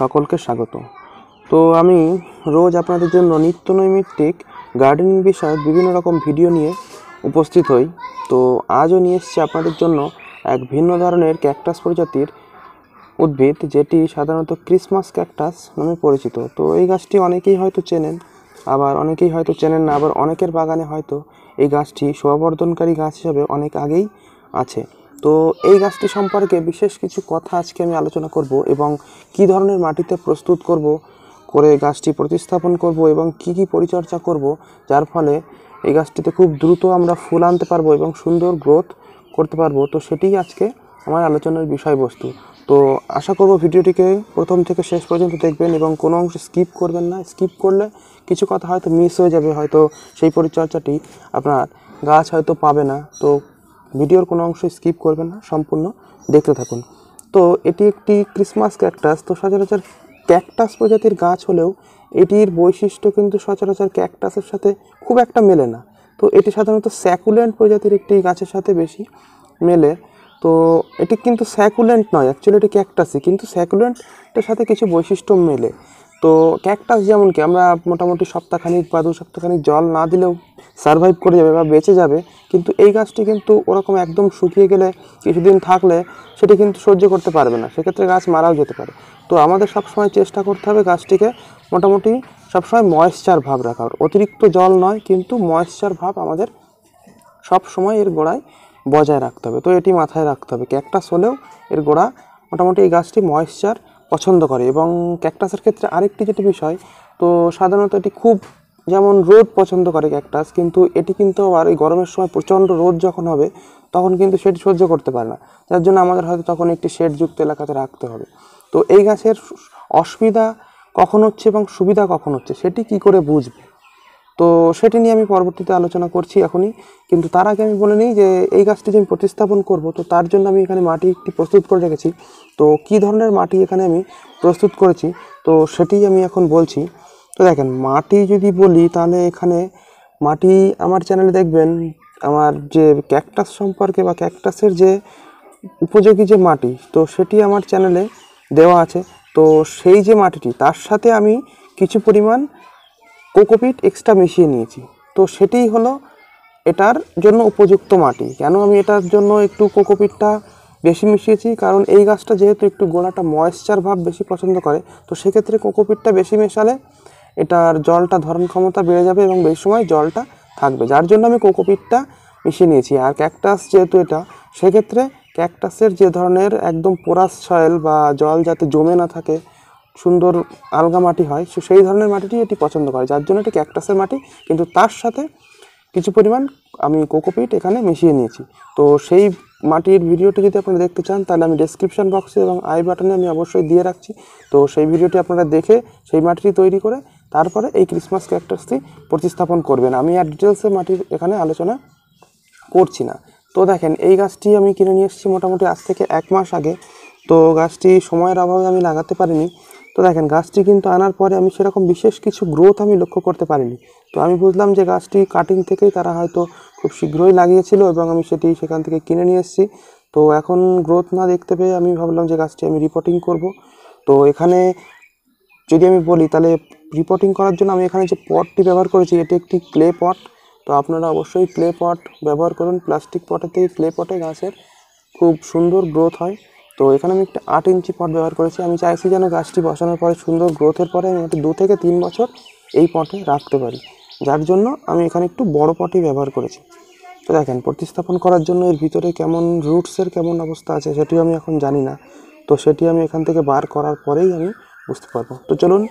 সকলকে স্বাগত। তো আমি রোজ আপনাদের জন্য নিত্য নৈমিত্তিক গার্ডেনিং বিষয়ে বিভিন্ন রকম ভিডিও নিয়ে উপস্থিত হই। তো আজও নিয়ে এসেছি আপনাদের জন্য এক ভিন্ন ধরনের ক্যাকটাস প্রজাতির উদ্ভিদ, যেটি সাধারণত ক্রিসমাস ক্যাকটাস নামে পরিচিত। তো এই গাছটি অনেকেই হয়তো চেনেন, আবার অনেকেই হয়তো চেনেন না, আবার অনেকের বাগানে হয়তো এই গাছটি শোভাবর্ধনকারী গাছ হিসেবে অনেক আগেই আছে। তো এই গাছটি সম্পর্কে বিশেষ কিছু কথা আজকে আমি আলোচনা করব এবং কি ধরনের মাটিতে প্রস্তুত করব, করে গাছটি প্রতিস্থাপন করব এবং কি পরিচর্যা করব, যার ফলে এই গাছটিতে খুব দ্রুত আমরা ফুল আনতে পারবো এবং সুন্দর গ্রোথ করতে পারবো। তো সেটিই আজকে আমার আলোচনার বিষয়বস্তু। তো আশা করব ভিডিওটিকে প্রথম থেকে শেষ পর্যন্ত দেখবেন এবং কোনো অংশ স্কিপ করবেন না। স্কিপ করলে কিছু কথা হয়তো মিস হয়ে যাবে, হয়তো সেই পরিচর্যাটি আপনার গাছ হয়তো পাবে না। তো ভিডিওর কোনো অংশ স্কিপ করবেন না, সম্পূর্ণ দেখতে থাকুন। তো এটি একটি ক্রিসমাস ক্যাকটাস। তো সচরাচর ক্যাকটাস প্রজাতির গাছ হলেও এটির বৈশিষ্ট্য কিন্তু সচরাচর ক্যাকটাসের সাথে খুব একটা মেলে না। তো এটি সাধারণত স্যাকুলেন্ট প্রজাতির একটি গাছের সাথে বেশি মেলে। তো এটি কিন্তু স্যাকুলেন্ট নয়, অ্যাকচুয়ালি এটি ক্যাকটাসই, কিন্তু স্যাকুলেন্টের সাথে কিছু বৈশিষ্ট্য মেলে। তো ক্যাকটাস যেমন কি আমরা মোটামুটি সপ্তাহখানিক বা দু সপ্তাহখানিক জল না দিলেও সারভাইভ করে যাবে বা বেঁচে যাবে, কিন্তু এই গাছটি কিন্তু ওরকম একদম শুকিয়ে গেলে কিছুদিন থাকলে সেটি কিন্তু সহ্য করতে পারবে না, সেক্ষেত্রে গাছ মারাও যেতে পারে। তো আমাদের সবসময় চেষ্টা করতে হবে গাছটিকে মোটামুটি সবসময় ময়েশ্চার ভাব রাখার, অতিরিক্ত জল নয় কিন্তু ময়েশ্চার ভাব আমাদের সবসময় এর গোড়ায় বজায় রাখতে হবে। তো এটি মাথায় রাখতে হবে, ক্যাকটাস হলেও এর গোড়া মোটামুটি এই গাছটি ময়েশ্চার পছন্দ করে। এবং ক্যাকটাসের ক্ষেত্রে আরেকটি যেটি বিষয়, তো সাধারণত এটি খুব যেমন রোদ পছন্দ করে ক্যাকটাস, কিন্তু এটি কিন্তু আবার এই গরমের সময় প্রচণ্ড রোদ যখন হবে তখন কিন্তু সেটি সহ্য করতে পারে না, যার জন্য আমাদের হয়তো তখন একটি শেডযুক্ত এলাকাতে রাখতে হবে। তো এই গাছের অসুবিধা কখন হচ্ছে এবং সুবিধা কখন হচ্ছে সেটি কি করে বুঝবে, তো সেটি নিয়ে আমি পরবর্তীতে আলোচনা করছি এখনই। কিন্তু তার আগে আমি বলে নিই যে এই গাছটি যে আমি প্রতিস্থাপন করব, তো তার জন্য আমি এখানে মাটি একটি প্রস্তুত করে রেখেছি। তো কি ধরনের মাটি এখানে আমি প্রস্তুত করেছি তো সেটি আমি এখন বলছি। তো দেখেন, মাটি যদি বলি তাহলে এখানে মাটি আমার চ্যানেলে দেখবেন আমার যে ক্যাকটাস সম্পর্কে বা ক্যাকটাসের যে উপযোগী যে মাটি, তো সেটি আমার চ্যানেলে দেওয়া আছে। তো সেই যে মাটিটি, তার সাথে আমি কিছু পরিমাণ কোকোপিট এক্সট্রা মিশিয়ে নিয়েছি। তো সেটিই হলো এটার জন্য উপযুক্ত মাটি। কেন আমি এটার জন্য একটু কোকোপিটটা বেশি মিশিয়েছি, কারণ এই গাছটা যেহেতু একটু গোড়াটা ময়েশ্চার ভাব বেশি পছন্দ করে, তো সেক্ষেত্রে কোকোপিটটা বেশি মেশালে এটার জলটা ধারণ ক্ষমতা বেড়ে যাবে এবং বেশি সময় জলটা থাকবে, যার জন্য আমি কোকোপিটটা মিশিয়ে নিয়েছি। আর ক্যাকটাস যেহেতু এটা, সেক্ষেত্রে ক্যাকটাসের যে ধরনের একদম পোরাস সয়েল বা জল যাতে জমে না থাকে, সুন্দর আলগা মাটি হয়, সেই ধরনের মাটিটি এটি পছন্দ করে, যার জন্য এটি ক্যাকটাসের মাটি। কিন্তু তার সাথে কিছু পরিমাণ আমি কোকোপিট এখানে মিশিয়ে নিয়েছি। তো সেই মাটির ভিডিওটি যদি আপনারা দেখতে চান তাহলে আমি ডেসক্রিপশন বক্সে এবং আই বাটনে আমি অবশ্যই দিয়ে রাখছি। তো সেই ভিডিওটি আপনারা দেখে সেই মাটিটি তৈরি করে তারপরে এই ক্রিসমাস ক্যাকটাসটি প্রতিস্থাপন করবেন। আমি আর ডিটেলসে মাটির এখানে আলোচনা করছি না। তো দেখেন, এই গাছটি আমি কিনে নিয়ে এসেছি মোটামুটি আজ থেকে 1 মাস আগে। তো গাছটি সময়ের অভাবে আমি লাগাতে পারিনি। তো দেখেন, গাছটি কিন্তু আনার পরে আমি সেরকম বিশেষ কিছু গ্রোথ আমি লক্ষ্য করতে পারিনি। তো আমি বুঝলাম যে গাছটি কাটিং থেকেই তারা হয়তো খুব শীঘ্রই লাগিয়েছিল এবং আমি সেটি সেখান থেকে কিনে নিয়ে এসেছি। তো এখন গ্রোথ না দেখতে পেয়ে আমি ভাবলাম যে গাছটি আমি রিপোর্টিং করব। তো এখানে যদি আমি বলি তাহলে রিপোর্টিং করার জন্য আমি এখানে যে পটটি ব্যবহার করেছি এটি একটি ক্লে পট। তো আপনারা অবশ্যই ক্লে পট ব্যবহার করুন, প্লাস্টিক পটের থেকে ক্লে পটে গাছের খুব সুন্দর গ্রোথ হয়। তো এখানে আমি একটা 8 ইঞ্চি পট ব্যবহার করেছি। আমি চাইছি যেন গাছটি বসানোর পরে সুন্দর গ্রোথের পরে আমি 2 থেকে 3 বছর এই পটে রাখতে পারি, যার জন্য আমি এখানে একটু বড় পটই ব্যবহার করেছি। তো দেখেন, প্রতিস্থাপন করার জন্য এর ভিতরে কেমন রুটসের কেমন অবস্থা আছে সেটিও আমি এখন জানি না। তো সেটি আমি এখান থেকে বার করার পরেই আমি বুঝতে পারবো। তো চলুন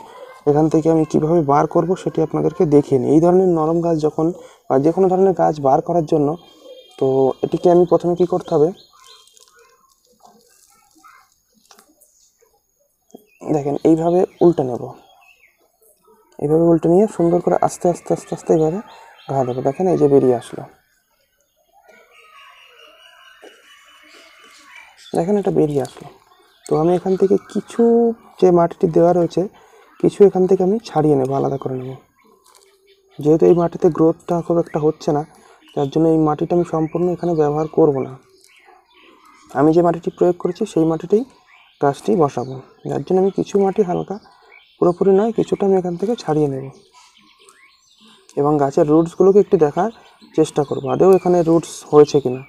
এখান থেকে আমি কিভাবে বার করব সেটি আপনাদেরকে দেখিয়ে নিই। এই ধরনের নরম গাছ যখন বা যে কোনো ধরনের গাছ বার করার জন্য, তো এটিকে আমি প্রথমে কী করতে হবে, দেখেন এইভাবে উল্টে নেব। এইভাবে উল্টে নিয়ে সুন্দর করে আস্তে আস্তে আস্তে আস্তে এইভাবে ঘা দেবো। দেখেন এই যে বেরিয়ে আসলো, দেখেন এটা বেরিয়ে আসলো। তো আমি এখান থেকে কিছু যে মাটিটি দেওয়া রয়েছে কিছু এখান থেকে আমি ছাড়িয়ে নেব, আলাদা করে নেব। যেহেতু এই মাটিতে গ্রোথটা খুব একটা হচ্ছে না, যার জন্য এই মাটিটা আমি সম্পূর্ণ এখানে ব্যবহার করব না। আমি যে মাটিটি প্রয়োগ করেছি সেই মাটিটাই गाछटी बसाबो जार जन्य आमि किछु माटी हालका पुरोपुरी नय किछुटा आमि एखान थेके छाड़िये नेब एबं गाछेर रूट्सगुलोके एकटु देखार चेष्टा करब आदेও এখানে रूट्स হয়েছে কিনা।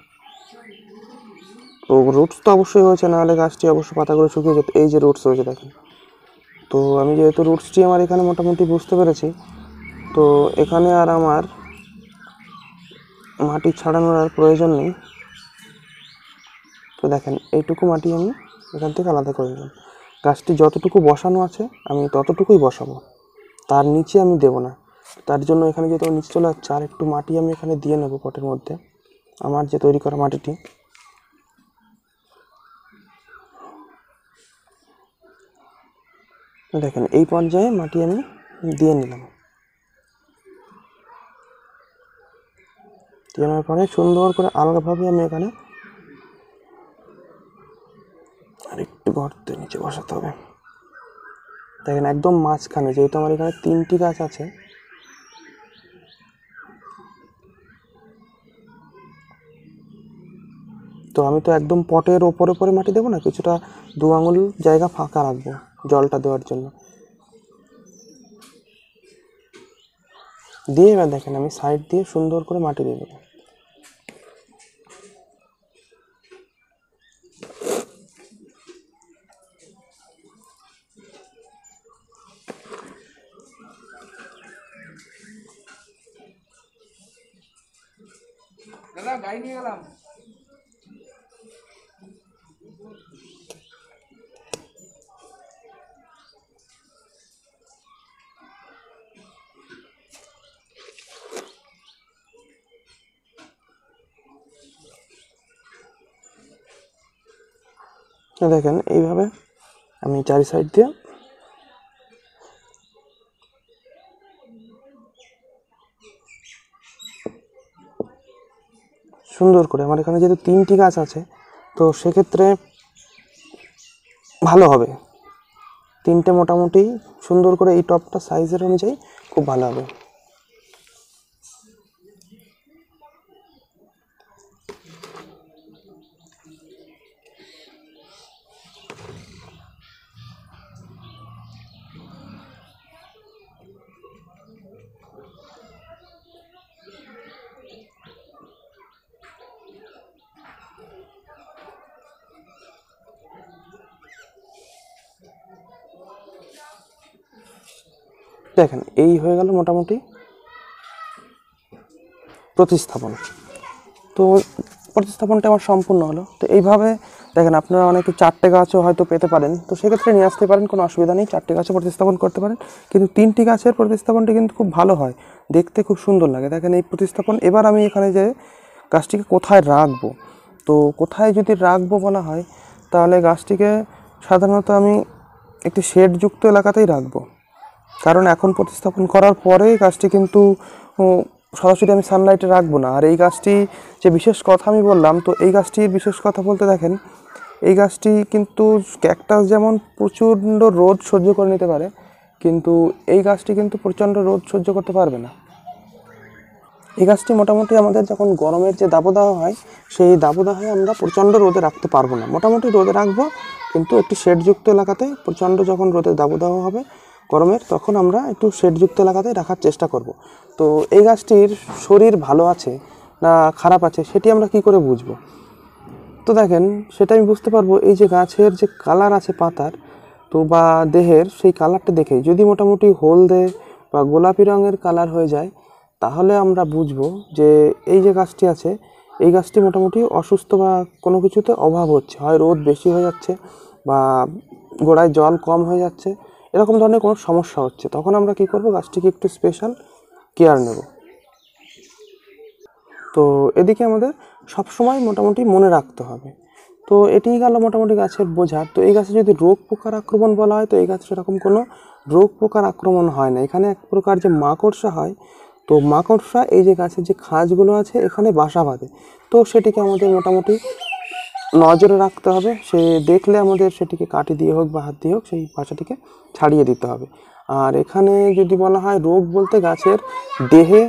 তো रूट्स तो অবশ্যই হয়েছে না হলে গাছটি অবশ্যই পাতাগুলো শুকিয়ে যেত। এই যে रूट्स হয়েছে দেখেন। তো আমি যেহেতু रूट्सটি আমার এখানে মোটামুটি বুঝতে পেরেছি তো এখানে আর আমার মাটি ছাড়ানোর আর প্রয়োজন নেই। তো দেখেন এইটুকু মাটি আমি এখান থেকে আলাদা করে নিলাম। গাছটি যতটুকু বসানো আছে আমি ততটুকুই বসাবো, তার নিচে আমি দেব না। তার জন্য এখানে যেহেতু নিচে চলে যাচ্ছে আর একটু মাটি আমি এখানে দিয়ে নেব পটের মধ্যে আমার যে তৈরি করা মাটিটি। দেখেন এই পর্যায়ে মাটি আমি দিয়ে নিলাম। দিয়ে নেওয়ার পরে সুন্দর করে আলাদাভাবে আমি এখানে আরেকটু গর্তের নিচে বসাতে হবে। দেখেন একদম মাঝখানে যেহেতু আমার এখানে তিনটি গাছ আছে তো আমি তো একদম পটের ওপরে ওপরে মাটি দেবো না, কিছুটা 2 আঙুল জায়গা ফাঁকা রাখবো জলটা দেওয়ার জন্য। দিয়ে এবার দেখেন আমি সাইড দিয়ে সুন্দর করে মাটি দিয়ে দেবো। দেখেন এইভাবে আমি চারি সাইড দিয়ে সুন্দর করে আমার এখানে যেহেতু 3টি গাছ আছে তো সেক্ষেত্রে ভালো হবে 3টে মোটামুটি সুন্দর করে এই টপটা সাইজের অনুযায়ী খুব ভালো হবে। দেখেন এই হয়ে গেল মোটামুটি প্রতিস্থাপন। তো প্রতিস্থাপনটা আমার সম্পূর্ণ হলো। তো এইভাবে দেখেন আপনারা অনেকে 4টে গাছও হয়তো পেতে পারেন তো সেক্ষেত্রে নিয়ে আসতে পারেন, কোনো অসুবিধা নেই। 4টে গাছও প্রতিস্থাপন করতে পারেন কিন্তু 3টি গাছের প্রতিস্থাপনটি কিন্তু খুব ভালো হয়, দেখতে খুব সুন্দর লাগে। দেখেন এই প্রতিস্থাপন এবার আমি এখানে যে গাছটিকে কোথায় রাখবো, তো কোথায় যদি রাখবো বলা হয় তাহলে গাছটিকে সাধারণত আমি একটি শেডযুক্ত এলাকাতেই রাখবো, কারণ এখন প্রতিস্থাপন করার পরে গাছটি কিন্তু সরাসরি আমি সানলাইটে রাখবো না। আর এই গাছটি যে বিশেষ কথা আমি বললাম তো এই গাছটির বিশেষ কথা বলতে দেখেন এই গাছটি কিন্তু ক্যাকটাস যেমন প্রচণ্ড রোদ সহ্য করে নিতে পারে কিন্তু এই গাছটি কিন্তু প্রচণ্ড রোদ সহ্য করতে পারবে না। এই গাছটি মোটামুটি আমাদের যখন গরমের যে দাবদাহ হয় সেই দাবদাহে আমরা প্রচণ্ড রোদে রাখতে পারবো না, মোটামুটি রোদে রাখবো কিন্তু একটি শেডযুক্ত এলাকাতে। প্রচণ্ড যখন রোদের দাবদাহ হবে গরমের তখন আমরা একটু শেডযুক্ত এলাকাতে রাখার চেষ্টা করব। তো এই গাছটির শরীর ভালো আছে না খারাপ আছে সেটি আমরা কি করে বুঝব? তো দেখেন সেটা আমি বুঝতে পারবো এই যে গাছের যে কালার আছে পাতার তো বা দেহের সেই কালারটা দেখে। যদি মোটামুটি হলদে বা গোলাপি রঙের কালার হয়ে যায় তাহলে আমরা বুঝব যে এই যে গাছটি আছে এই গাছটি মোটামুটি অসুস্থ বা কোনো কিছুতে অভাব হচ্ছে, হয় রোদ বেশি হয়ে যাচ্ছে বা গোড়ায় জল কম হয়ে যাচ্ছে, এরকম ধরনের কোনো সমস্যা হচ্ছে। তখন আমরা কি করব গাছটিকে একটু স্পেশাল কেয়ার নেব। তো এদিকে আমাদের সবসময় মোটামুটি মনে রাখতে হবে। তো এটি গেল মোটামুটি গাছের বোঝা। তো এই গাছে যদি রোগ পোকার আক্রমণ বলা হয় তো এই গাছে সেরকম কোনো রোগ পোকার আক্রমণ হয় না। এখানে এক প্রকার যে মাকড়সা হয় তো মাকড়সা এই যে গাছের যে খাঁজগুলো আছে এখানে বাসা বাঁধে, তো সেটিকে আমাদের মোটামুটি নজরে রাখতে হবে। সে দেখলে আমাদের সেটিকে কাটি দিয়ে হোক বা হাত দিয়ে হোক সেই বাসাটিকে ছাড়িয়ে দিতে হবে। আর এখানে যদি বলা হয় রোগ বলতে গাছের দেহে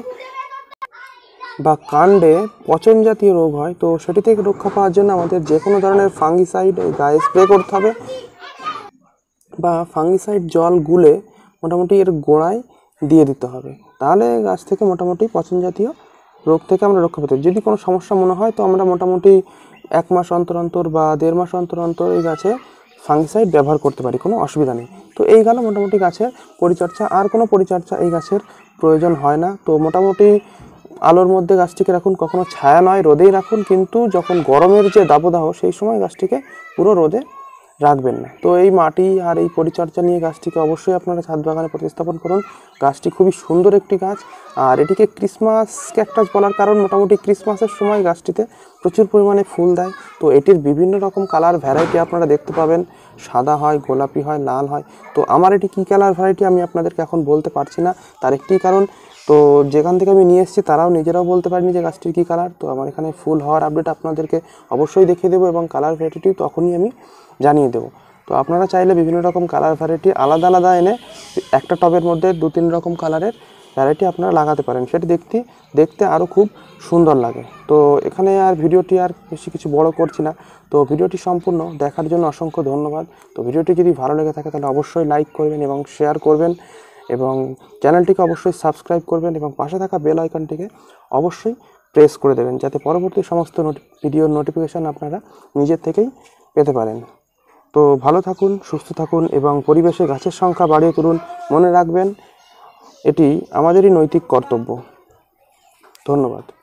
বা কাণ্ডে পচন জাতীয় রোগ হয় তো সেটি থেকে রক্ষা পাওয়ার জন্য আমাদের যে কোনো ধরনের ফাঙ্গিসাইড গায়ে স্প্রে করতে হবে বা ফাঙ্গিসাইড জল গুলে মোটামুটি এর গোড়ায় দিয়ে দিতে হবে। তাহলে গাছ থেকে মোটামুটি পচন জাতীয় রোগ থেকে আমরা রক্ষা পেতে। যদি কোনো সমস্যা মনে হয় তো আমরা মোটামুটি 1 মাস অন্তর অন্তর বা 1.5 মাস অন্তর অন্তর এই গাছে ফাঙ্গিসাইড ব্যবহার করতে পারি, কোনো অসুবিধা নেই। তো এই গেল মোটামুটি গাছের পরিচর্যা। আর কোনো পরিচর্যা এই গাছের প্রয়োজন হয় না। তো মোটামুটি আলোর মধ্যে গাছটিকে রাখুন, কখনো ছায়া নয় রোদেই রাখুন, কিন্তু যখন গরমের যে দাবদাহ সেই সময় গাছটিকে পুরো রোদে রাখবেন না। তো এই মাটি আর এই পরিচর্যা নিয়ে গাছটিকে অবশ্যই আপনারা ছাদ বাগানে প্রতিস্থাপন করুন। গাছটি খুবই সুন্দর একটি গাছ, আর এটিকে ক্রিসমাস ক্যাকটাস বলার কারণ মোটামুটি ক্রিসমাসের সময় গাছটিতে প্রচুর পরিমাণে ফুল দেয়। তো এটির বিভিন্ন রকম কালার ভ্যারাইটি আপনারা দেখতে পাবেন, সাদা হয়, গোলাপি হয়, লাল হয়। তো আমার এটি কী কালার ভ্যারাইটি আমি আপনাদেরকে এখন বলতে পারছি না, তার একটি কারণ তো যেখান থেকে আমি নিয়ে এসেছি তারাও নিজেরাও বলতে পারেনি যে গাছটির কী কালার। তো আমার এখানে ফুল হওয়ার আপডেট আপনাদেরকে অবশ্যই দেখিয়ে দেবো এবং কালার ভ্যারাইটিটি তখনই আমি জানিয়ে দেবো। তো আপনারা চাইলে বিভিন্ন রকম কালার ভ্যারাইটি আলাদা আলাদা এনে একটা টবের মধ্যে 2-3 রকম কালারের ভ্যারাইটি আপনারা লাগাতে পারেন, সেটি দেখতে আরও খুব সুন্দর লাগে। তো এখানে আর ভিডিওটি আর বেশি কিছু বড় করছি না। তো ভিডিওটি সম্পূর্ণ দেখার জন্য অসংখ্য ধন্যবাদ। তো ভিডিওটি যদি ভালো লেগে থাকে তাহলে অবশ্যই লাইক করবেন এবং শেয়ার করবেন এবং চ্যানেলটিকে অবশ্যই সাবস্ক্রাইব করবেন এবং পাশে থাকা বেল আইকনটিকে অবশ্যই প্রেস করে দেবেন, যাতে পরবর্তী সমস্ত ভিডিওর নোটিফিকেশান আপনারা নিজের থেকেই পেতে পারেন। তো ভালো থাকুন, সুস্থ থাকুন এবং পরিবেশে গাছের সংখ্যা বাড়িয়ে তুলুন। মনে রাখবেন এটি আমাদেরই নৈতিক কর্তব্য। ধন্যবাদ।